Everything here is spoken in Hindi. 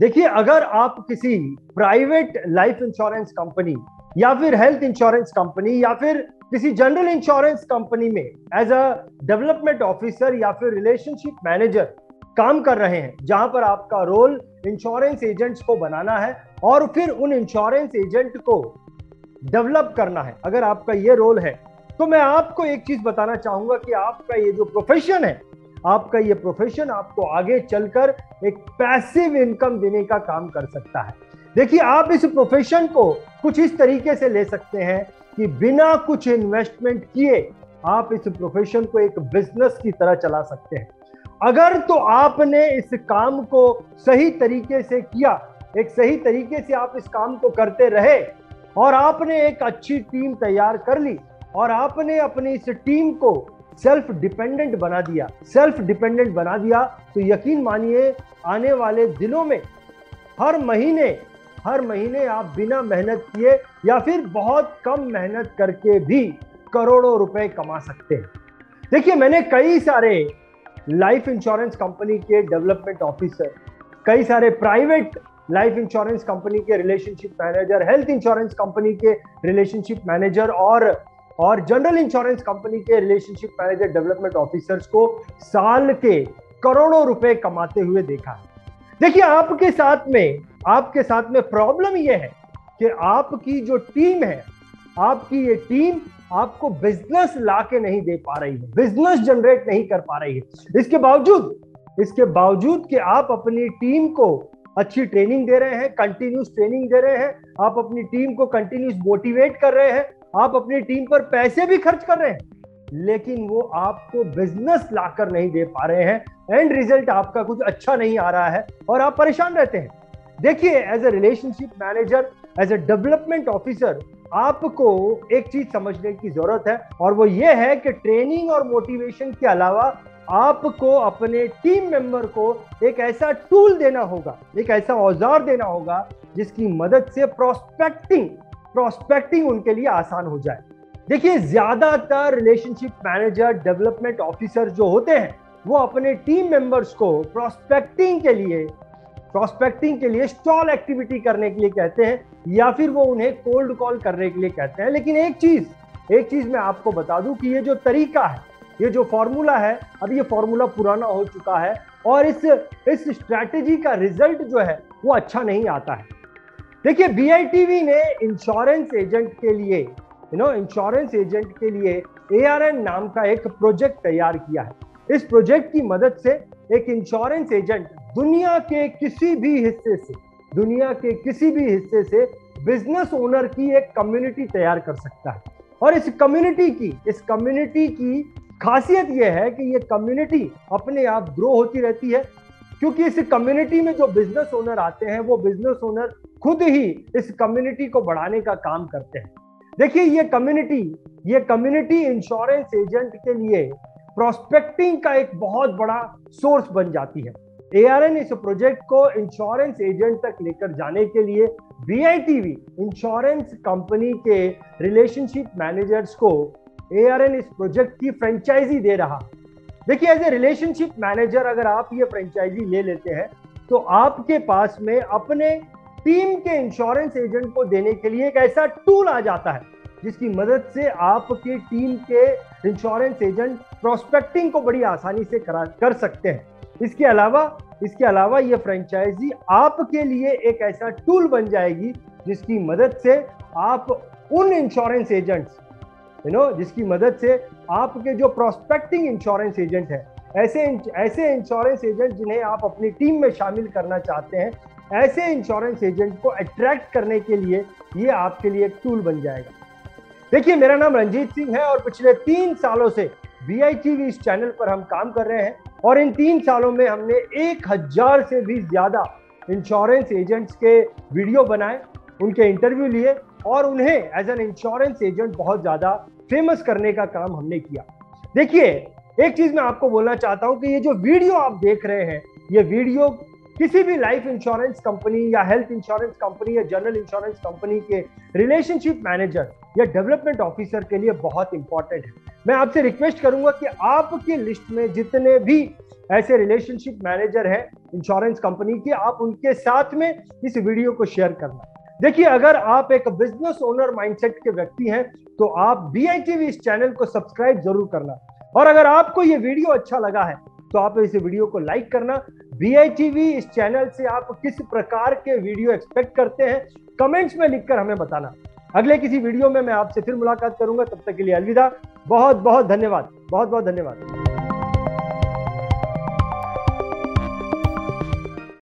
देखिए, अगर आप किसी प्राइवेट लाइफ इंश्योरेंस कंपनी या फिर हेल्थ इंश्योरेंस कंपनी या फिर किसी जनरल इंश्योरेंस कंपनी में एज अ डेवलपमेंट ऑफिसर या फिर रिलेशनशिप मैनेजर काम कर रहे हैं, जहां पर आपका रोल इंश्योरेंस एजेंट्स को बनाना है और फिर उन इंश्योरेंस एजेंट को डेवलप करना है, अगर आपका ये रोल है, तो मैं आपको एक चीज बताना चाहूंगा कि आपका ये जो प्रोफेशन है, आपका ये प्रोफेशन आपको आगे चलकर एक पैसिव इनकम देने का काम कर सकता है। देखिए, आप इस प्रोफेशन को कुछ इस तरीके से ले सकते हैं कि बिना कुछ इन्वेस्टमेंट किए आप इस प्रोफेशन को एक बिजनेस की तरह चला सकते हैं। अगर तो आपने इस काम को सही तरीके से किया, एक सही तरीके से आप इस काम को करते रहे और आपने एक अच्छी टीम तैयार कर ली और आपने अपनी इस टीम को सेल्फ डिपेंडेंट बना दिया, तो यकीन मानिए आने वाले दिनों में हर महीने आप बिना मेहनत किए या फिर बहुत कम मेहनत करके भी करोड़ों रुपए कमा सकते हैं। देखिए, मैंने कई सारे लाइफ इंश्योरेंस कंपनी के डेवलपमेंट ऑफिसर, कई सारे प्राइवेट लाइफ इंश्योरेंस कंपनी के relationship manager, health insurance company के रिलेशनशिप मैनेजर और जनरल इंश्योरेंस कंपनी के रिलेशनशिप मैनेजर, डेवलपमेंट ऑफिसर्स को साल के करोड़ों रुपए कमाते हुए देखा है। देखिए, आपके साथ में प्रॉब्लम यह है कि आपकी जो टीम है, आपकी ये टीम आपको बिजनेस लाके नहीं दे पा रही है, बिजनेस जनरेट नहीं कर पा रही है। इसके बावजूद कि आप अपनी टीम को अच्छी ट्रेनिंग दे रहे हैं, कंटिन्यूस ट्रेनिंग दे रहे हैं, आप अपनी टीम को कंटिन्यूस मोटिवेट कर रहे हैं, आप अपनी टीम पर पैसे भी खर्च कर रहे हैं, लेकिन वो आपको बिजनेस लाकर नहीं दे पा रहे हैं। एंड रिजल्ट आपका कुछ अच्छा नहीं आ रहा है और आप परेशान रहते हैं। देखिए, as a relationship manager, as a development officer, आपको एक चीज समझने की जरूरत है और वो ये है कि ट्रेनिंग और मोटिवेशन के अलावा आपको अपने टीम मेंबर को एक ऐसा टूल देना होगा, एक ऐसा औजार देना होगा जिसकी मदद से प्रोस्पेक्टिंग उनके लिए आसान हो जाए। देखिए, ज्यादातर रिलेशनशिप मैनेजर, डेवलपमेंट ऑफिसर जो होते हैं, वो अपने टीम मेंबर्स को प्रोस्पेक्टिंग के लिए स्टॉल एक्टिविटी करने के लिए कहते हैं या फिर वो उन्हें कोल्ड कॉल करने के लिए कहते हैं। लेकिन एक चीज मैं आपको बता दूं कि ये जो तरीका है, ये जो फॉर्मूला है, अब ये फॉर्मूला पुराना हो चुका है और इस स्ट्रैटेजी का रिजल्ट जो है वो अच्छा नहीं आता है। देखिए, BI.TV ने इंश्योरेंस एजेंट के लिए ARN नाम का एक प्रोजेक्ट तैयार किया है। इस प्रोजेक्ट की मदद से एक इंश्योरेंस एजेंट दुनिया के किसी भी हिस्से से बिजनेस ओनर की एक कम्युनिटी तैयार कर सकता है। और इस कम्युनिटी की खासियत यह है कि ये कम्युनिटी अपने आप ग्रो होती रहती है, क्योंकि इस कम्युनिटी में जो बिजनेस ओनर आते हैं वो बिजनेस ओनर खुद ही इस कम्युनिटी को बढ़ाने का काम करते हैं। देखिए, ये कम्युनिटी इंश्योरेंस एजेंट के लिए प्रोस्पेक्टिंग का एक बहुत बड़ा सोर्स बन जाती है। ARN इस प्रोजेक्ट को इंश्योरेंस एजेंट तक लेकर जाने के लिए BI.TV इंश्योरेंस कंपनी के रिलेशनशिप मैनेजर्स को ARN इस प्रोजेक्ट की फ्रेंचाइजी दे रहा। देखिए, एज ए रिलेशनशिप मैनेजर अगर आप ये फ्रेंचाइजी ले लेते हैं तो आपके पास में अपने टीम के इंश्योरेंस एजेंट को देने के लिए एक ऐसा टूल आ जाता है जिसकी मदद से आपकी टीम के इंश्योरेंस एजेंट प्रोस्पेक्टिंग को बड़ी आसानी से कर सकते हैं। इसके अलावा ये फ्रेंचाइजी आपके लिए एक ऐसा टूल बन जाएगी जिसकी मदद से आपके जो प्रोस्पेक्टिंग इंश्योरेंस एजेंट है, ऐसे इंश्योरेंस एजेंट जिन्हें आप अपनी टीम में शामिल करना चाहते हैं, ऐसे इंश्योरेंस एजेंट को अट्रैक्ट करने के लिए ये आपके लिए एक टूल बन जाएगा। देखिए, मेरा नाम रंजीत सिंह है और पिछले 3 सालों से BI.TV इस चैनल पर हम काम कर रहे हैं और इन 3 सालों में हमने 1000 से भी ज्यादा इंश्योरेंस एजेंट्स के वीडियो बनाए, उनके इंटरव्यू लिए और उन्हें एज एन इंश्योरेंस एजेंट बहुत ज्यादा फेमस करने का काम हमने किया। देखिए, एक चीज मैं आपको बोलना चाहता हूँ कि ये जो वीडियो आप देख रहे हैं, ये वीडियो किसी भी लाइफ इंश्योरेंस कंपनी या हेल्थ इंश्योरेंस कंपनी या जनरल इंश्योरेंस कंपनी के रिलेशनशिप मैनेजर या डेवलपमेंट ऑफिसर के लिए बहुत इंपॉर्टेंट है। मैं आपसे रिक्वेस्ट करूंगा कि आपकी लिस्ट में जितने भी ऐसे रिलेशनशिप मैनेजर हैं इंश्योरेंस कंपनी के, आप उनके साथ में इस वीडियो को शेयर करना। देखिए, अगर आप एक बिजनेस ओनर माइंडसेट के व्यक्ति हैं तो आप BI.TV इस चैनल को सब्सक्राइब जरूर करना, और अगर आपको ये वीडियो अच्छा लगा है तो आप इस वीडियो को लाइक करना। BI.TV इस चैनल से आप किस प्रकार के वीडियो एक्सपेक्ट करते हैं, कमेंट्स में लिखकर हमें बताना। अगले किसी वीडियो में मैं आपसे फिर मुलाकात करूंगा, तब तक के लिए अलविदा। बहुत बहुत धन्यवाद।